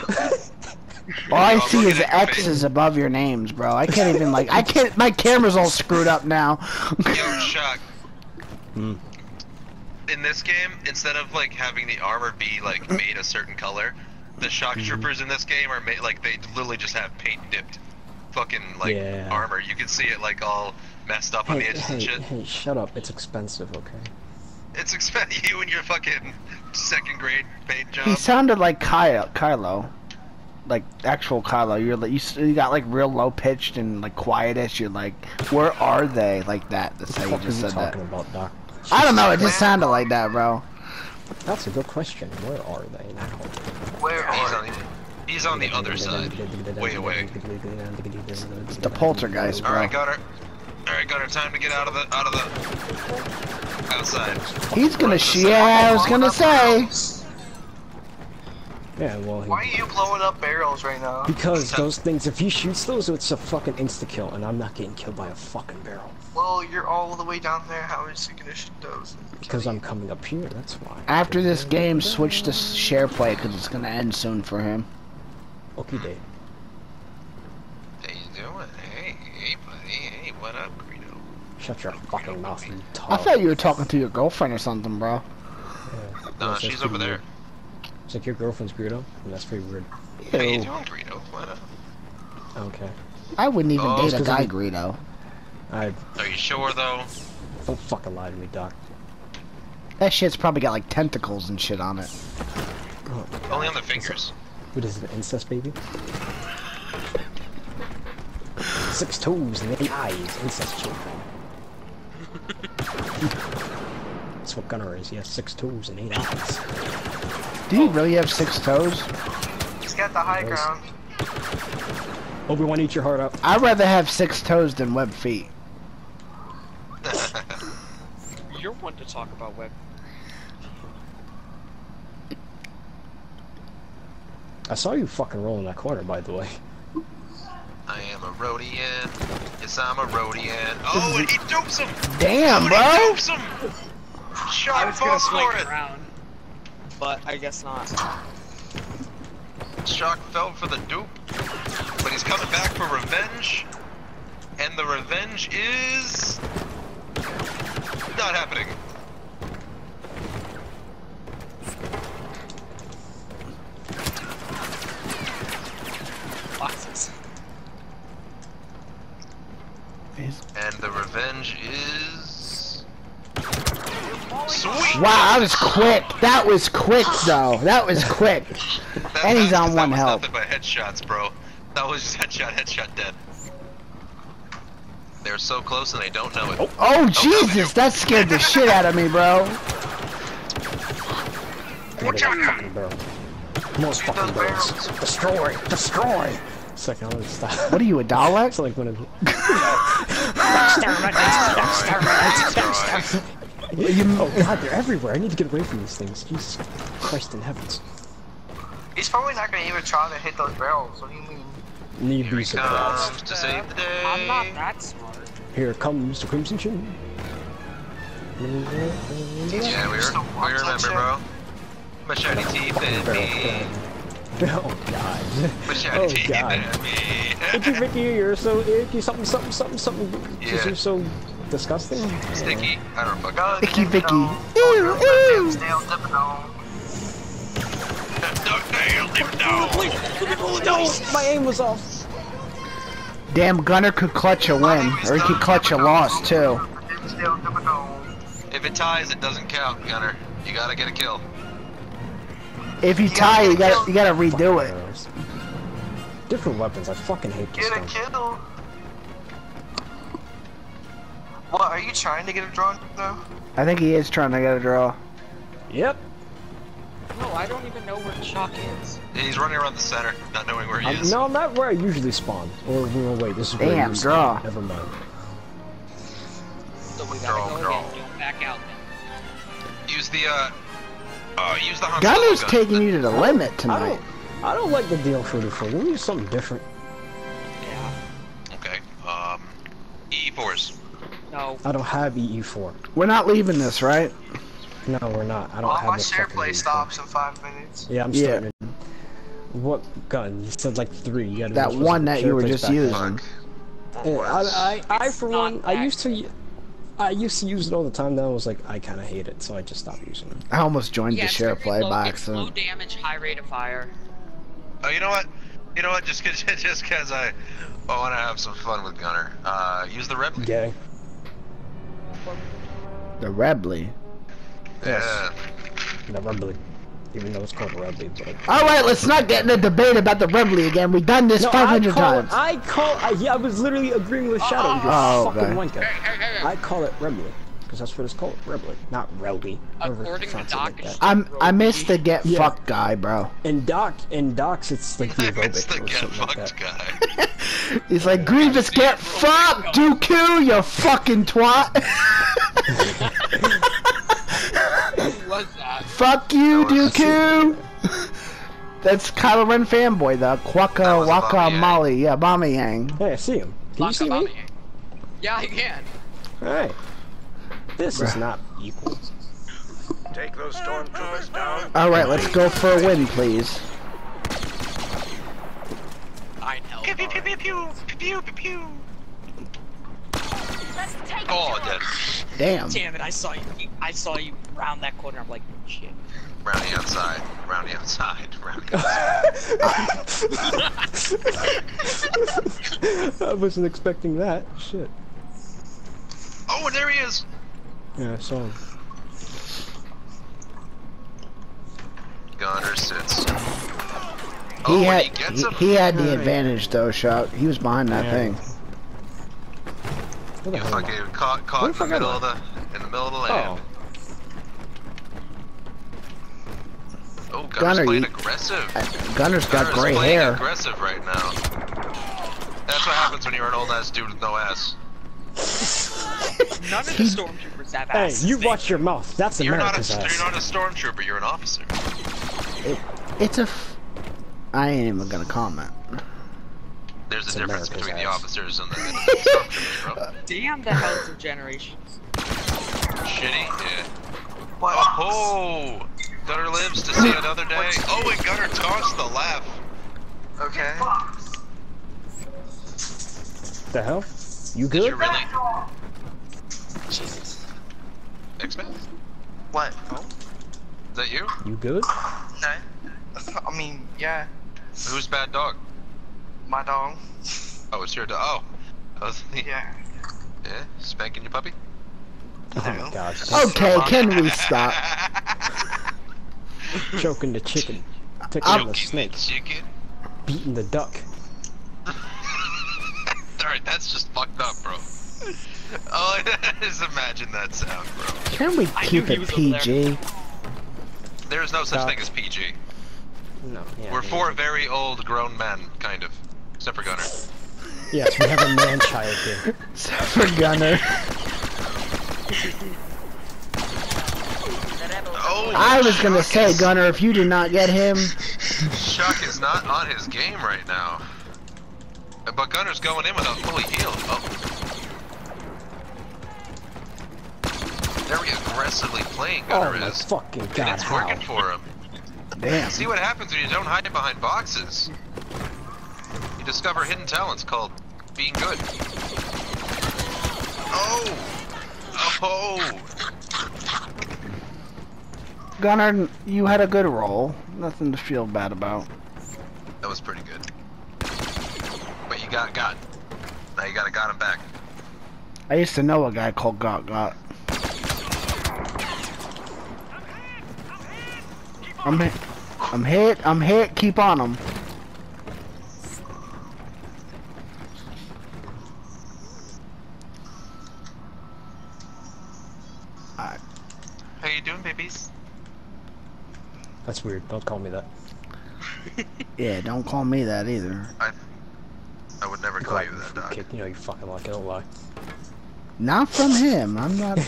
I see is X's above your names, bro. I can't even like. My camera's all screwed up now. Yo, Shock. Hmm. In this game, instead of like having the armor be like made a certain color, the shock troopers in this game are made like they literally just have paint dipped fucking like armor. You can see it like all messed up on the edges and shit. Hey, shut up. It's expensive, okay? It's expensive. You and your fucking second grade paint job. He sounded like Kylo. Like actual Kylo. You're like, you got like real low pitched and like quietish. You're like, where are they? Like that. That's how you just said that. What are you talking about, Doc? I don't know, it just sounded like that, bro. That's a good question. Where are they now? Where are they? He's on the other side. Way away. It's the poltergeist, bro. Alright, Gunner. Alright, Gunner, time to get out of the outside. He's gonna I was gonna say. Yeah, well, why are you blowing up barrels right now? Because those things, if he shoots those, it's a fucking insta-kill, and I'm not getting killed by a fucking barrel. Well, you're all the way down there, how is he gonna shoot those? Because I'm coming up here, that's why. After this game, switch to share play, because it's gonna end soon for him. Okay, Dave. How you doing? Hey, buddy. Hey, what up, Greedo? Shut your fucking mouth, you talk. I thought you were talking to your girlfriend or something, bro. Yeah. No, she's over there. It's like your girlfriend's Greedo? And that's pretty weird. How you doing, Greedo? What up? Okay. I wouldn't even date a guy, Greedo. Are you sure, though? Don't fucking lie to me, Doc. That shit's probably got, like, tentacles and shit on it. Oh, only on the fingers. What is it, an incest baby? 6 toes and 8 eyes. Incest children. That's what Gunner is. He has 6 toes and 8 eyes. Do you really have 6 toes? He's got the high ground. Obi-Wan, eat your heart out. I'd rather have 6 toes than webbed feet. You're one to talk about web. I saw you fucking rolling that corner, by the way. I am a Rodian. Yes, I'm a Rodian. Oh, and he dopes him! Damn, bro! He dopes him! Shark, I was gonna swing around, but I guess not. Shock fell for the dupe, but he's coming back for revenge, and the revenge is not happening. Boxes. And the revenge is sweet. Wow, that was quick. That was quick, though. That was quick. And he's on one health. That was nothing but headshots, bro. That was just headshot, dead. They're so close and they don't know it. Oh, oh Jesus, that scared the shit out of me, bro. Watch out, bro. Most fucking birds. Destroy, destroy. Second, I'm gonna stop. What are you, a Dalek? It's like when it. Oh God, they're everywhere. I need to get away from these things. Jesus Christ in heavens. He's probably not gonna even try to hit those barrels. What do you mean? Need be surprised. To save the day. I'm not that smart. Here comes the Crimson Chin. Yeah, we remember, bro. Machete teeth and me. Oh God. Machete teeth and me. Icky Ricky, you're so icky. Something. Yeah. You're so disgusting. Sticky. I don't know. Icky Vicky. No, my aim was off. Damn, Gun3r could clutch a win, or he could clutch a loss too. If it ties, it doesn't count, Gun3r. You gotta get a kill. If you tie, you gotta redo it. Different weapons. I fucking hate this. Get a kill. What? Are you trying to get a draw though? I think he is trying to get a draw. Yep. No, I don't even know where Shock is. He's running around the center, not knowing where he is. No, I'm not where I usually spawn. Or no, wait, this is where I usually spawn. Never mind. So we gotta go again. Don't back out then. Use the Hunt. Gun3r's taking you to the limit tonight. I don't like the DL-34. We need something different. Yeah. Okay. EE-4s. No. I don't have EE-4. We're not leaving this, right? No, we're not. I don't have my share play stops in 5 minutes. Yeah, I'm starting. What gun? You said like 3. You gotta that one that you were just using. Yeah, I for one, I used to use it all the time. Then I was like, I kind of hate it, so I just stopped using it. I almost joined the share play box. Low damage, high rate of fire. Oh, you know what? You know what? Just cause I want to have some fun with Gun3r. Use the Rumbly. Yeah. The Rumbly. Yes. The Rumbly. Even though it's called a Rumbly, but... Alright, let's not get in a debate about the Rumbly again. We've done this 500 times. Yeah, I was literally agreeing with Shadow. You're fucking one guy. Hey. I call it Rumbly. Because that's what it's called. Rumbly. Not Rowdy. According to Doc, like I miss the get fucked guy, bro. In Docs, it's like the aerobic or something like that. Guy. He's like, Grievous, get fucked, Dooku, you fucking twat. Fuck you, Dooku! That's Kylo Ren fanboy, the Quaka Waka Molly. Yeah, Bommy Yang. Hey, I see him. Can you see me? Yeah, I can. Alright. This is not equal. Take those stormtroopers down. Alright, let's go for a win, please. I know. Pew pew pew pew pew pew pew. Oh, dead. Damn it! I saw you round that corner. I'm like, shit. Round the outside. I wasn't expecting that. Shit. Oh, and there he is. Yeah, I saw him. Gun3r sits. Oh, he had the advantage though, Shock. He was behind that thing. You fucking caught in the middle of the land. Oh, Gun3r's playing aggressive. Gunner's got gray hair. Aggressive right now. That's what happens when you're an old ass dude with no ass. None of the stormtroopers have ass. Hey, you watch your mouth. That's America's ass. You're not a stormtrooper. You're an officer. I ain't even gonna comment. There's a difference between the officers and the bro. Damn the health of generations. Shitty, yeah. What? Oh! Gunner lives to see another day. Oh, and Gunner tossed the left. Okay. The hell? You good? Did you really? Jesus. X-Men? What? Oh? Is that you? You good? No. I mean, yeah. Who's bad dog? My dog. Oh, it's your dog. Oh. Yeah. Yeah? Spanking your puppy? Oh my gosh. Okay, can we stop? Choking the chicken. Tickling the snake. Chicken. Beating the duck. Alright, that's just fucked up, bro. Oh, just imagine that sound, bro. Can we keep it PG? There is no such thing as PG. No. Yeah, we're four very old grown men, kind of. Except for Gunner. Yes, we have a man child here. Except for Gunner. Oh, I was gonna say, Gunner, if you did not get him. Shock is not on his game right now. But Gunner's going in without fully healed. Oh. Very aggressively playing, Gunner is. Fucking God, and it's working for him. Damn. See what happens when you don't hide behind boxes. You discover hidden talents called being good. Oh! Oh! Gunner, you had a good roll. Nothing to feel bad about. That was pretty good. But you got God. Now you gotta got him back. I used to know a guy called God. I'm hit. I'm hit. I'm hit. Keep on him. Alright. How you doing, babies? That's weird. Don't call me that. Yeah, don't call me that either. I would never call you that, Doc. You know you fucking like it. Don't lie. Not from him. I'm not.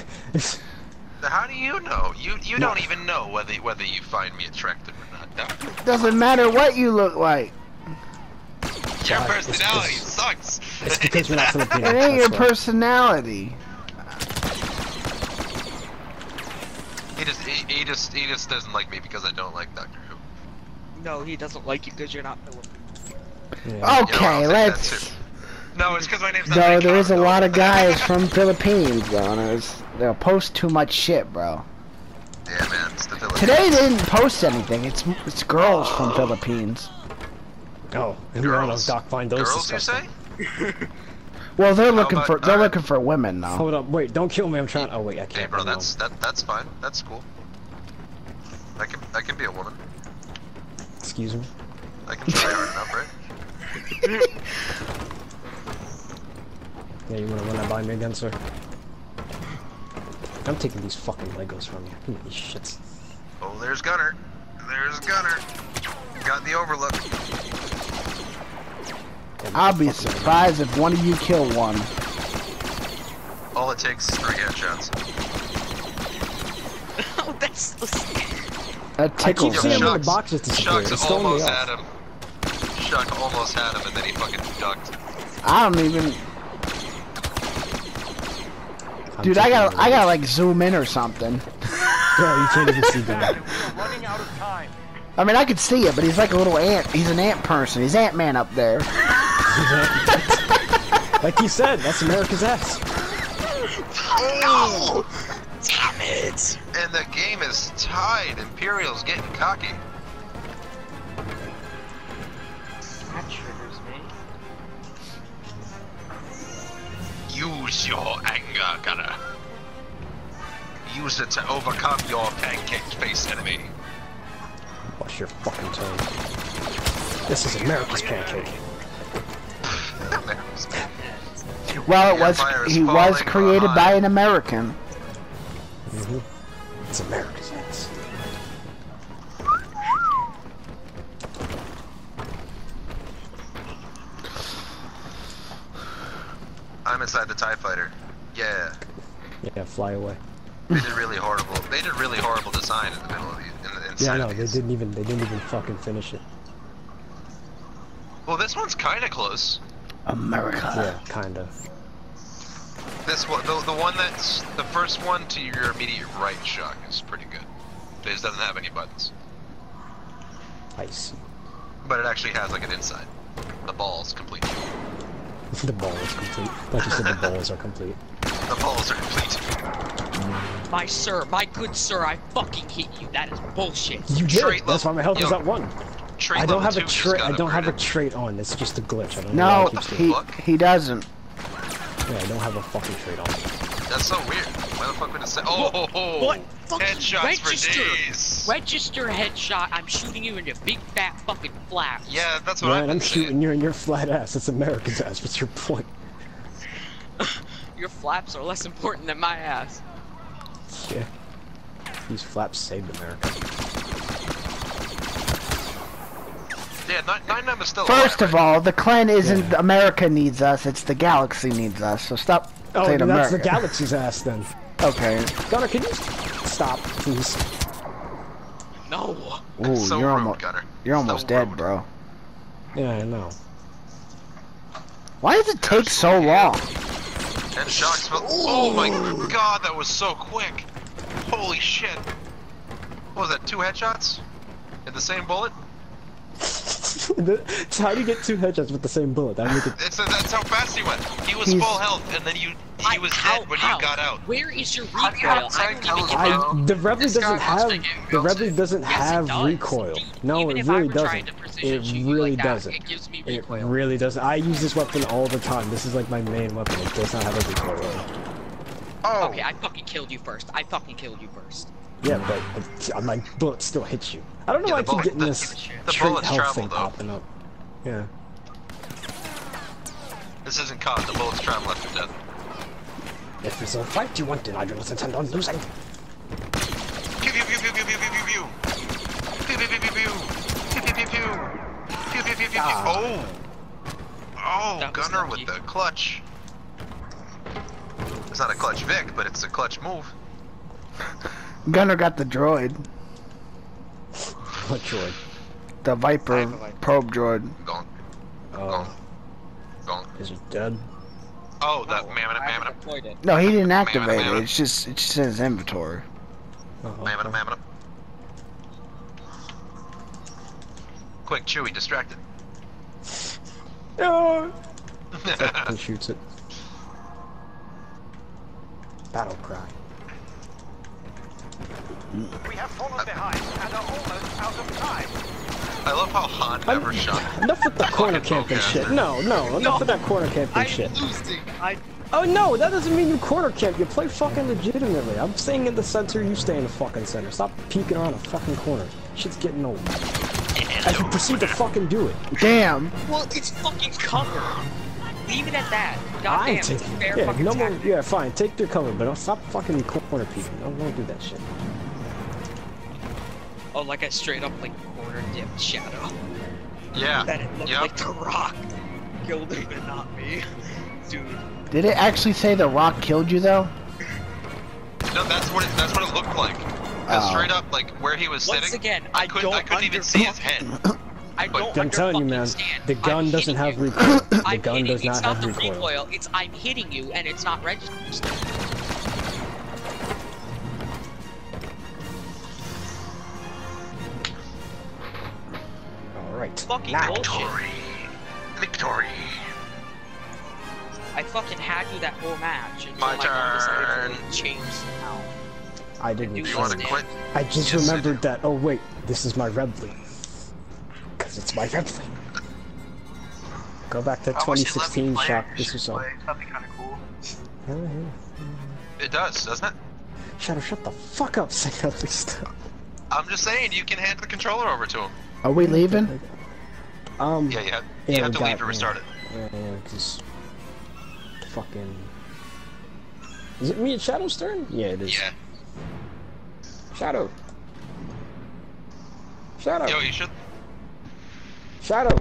How do you know? You don't even know whether you find me attractive or not. No. It doesn't matter what you look like. Your personality sucks. It's because you're not Filipino. It ain't your personality. He just doesn't like me because I don't like Doctor Who. No, he doesn't like you because you're not Filipino. Yeah. Okay, you know, let's. No, it's because my name's not Filipino. No, there is a lot of guys from Philippines, Gunners. They'll post too much shit, bro. Yeah, man, it's the Philippines. Today they didn't post anything. It's girls from Philippines. Oh, girls. Doc, find those girls, you say? Well, they're looking for women now. Hold up, wait, don't kill me. I'm trying. Oh wait, I can't. Hey, bro, that's fine. That's cool. I can be a woman. Excuse me. I can try hard enough, right? Yeah, you wanna run that by me again, sir? I'm taking these fucking Legos from you. Look at these shits. Oh, there's Gunner. There's Gunner. Got the overlook. Damn, I'll be surprised if one of you kill one. All it takes is 3 headshots. Oh, that's so scary. That tickles. I keep seeing him in the boxes disappear. Shucks almost had him. Shuck almost had him, and then he fucking ducked. I don't even. Dude, I gotta like zoom in or something. Yeah, you can't even see that. Running out of time. I mean, I could see it, but he's like a little ant. He's an ant person. He's Ant-Man up there. Like you said, that's America's ass. Oh, damn it! And the game is tied. Imperial's getting cocky. That triggers me. Use your anger, Gunner. Use it to overcome your pancake-faced enemy. Watch your fucking tongue. This is America's pancake. America's pancake. Well, he was created by an American. Mm-hmm. It's America's ass. I'm inside the TIE fighter. Yeah. Yeah, fly away. They did really horrible. They did really horrible design in the middle of the inside. Yeah, I know. They didn't even fucking finish it. Well, this one's kind of close. America. Yeah, kind of. This one, the one that's the first one to your immediate right, Shock, is pretty good. It just doesn't have any buttons. I see. But it actually has like an inside. The ball's complete. The ball is complete. I just said the balls are complete. The balls are complete. My good sir, I fucking hit you. That is bullshit. You did. Trait that's why my health is at 1. I don't have a trait. I don't have a trait on. It's just a glitch. I don't know what the fuck? He doesn't. Yeah, I don't have a fucking trait on. That's so weird. Why the fuck would it say? Oh, what? Headshots register. For days. Register headshot. I'm shooting you in your big fat fucking flat. Yeah, that's what I'm shooting you in your flat ass. It's America's ass. What's your point? Your flaps are less important than my ass. Yeah. These flaps saved America. Yeah, nine is still First alive, of right? all, the clan isn't America needs us, it's the galaxy needs us, so stop saying America. That's the galaxy's ass then. Okay. Gunner, can you stop, please? No! Ooh, so you're, rude, you're almost so dead, rude. Bro. Yeah, I know. Why does it take so long? And Shock's oh my god, that was so quick! Holy shit! What was that, 2 headshots? In the same bullet? So how do you get 2 headshots with the same bullet? That's how fast he went. He was full health, and then he was dead when you got out. Where is your recoil? The Reveille doesn't have. The Reveille doesn't have recoil. No, it really doesn't. It really doesn't. It really doesn't. I use this weapon all the time. This is like my main weapon. It does not have a recoil. Oh. Okay, I fucking killed you first. I fucking killed you first. Yeah, but my bullet still hits you. I don't know why I keep getting this trait health thing popping up. Yeah. This isn't caught, the bullets travel after death. If there's a fight you want, then I don't intend on losing. Pew pew pew pew pew pew pew pew. Pew pew pew pew pew. Pew pew pew pew. Pew pew pew pew. Oh! Oh, Gunner with the clutch. It's not a clutch Vic, but it's a clutch move. Gunner got the droid. What droid? The Viper probe droid. Gone. Gone. Gone. Is it dead? Oh, that mammoth. No, he didn't activate it. It's just in his inventory. Mammoth. Quick, Chewie, distracted. No. He shoots it. Battle cry. We have fallen behind and are almost out of time. I love how Han never shot. Enough with the corner camping shit. No, enough with that corner camping shit. I'm losing. Oh no, that doesn't mean you corner camp. You play fucking legitimately. I'm staying in the center, you stay in the fucking center. Stop peeking around a fucking corner. Shit's getting old. I can proceed to fucking do it. Damn. Well, it's fucking cover. Leave it at that. God damn, it's a fair fucking tactic. Yeah, fine. Take their cover, but don't stop fucking corner peeking. Don't do that shit. Oh, like I straight up like corner dipped Shadow. Yeah. That it looked like The Rock killed him and not me. Dude. Did it actually say The Rock killed you though? No, that's what it looked like. Straight up like where he was sitting. Once again, I couldn't even see his head. I'm telling you, man, the gun doesn't have recoil. The gun does not have recoil. It's not the recoil, it's I'm hitting you and it's not registered. Right. Fucking victory! Victory! I fucking had you that whole match. My turn. Changed now. I didn't. You want to quit? I just remembered that. Oh wait, this is my Rumbly. Cause it's my Rumbly. Go back to 2016 Shock. This is all. That'd be kind of cool. It does, doesn't it? Shadow, shut the fuck up, say that stuff. I'm just saying, you can hand the controller over to him. Are we leaving? Yeah, you have to leave to restart it. Yeah, cause... Fucking... Is it me and Shadow's turn? Yeah, it is. Yeah. Shadow! Shadow! Yo, you should... Shadow!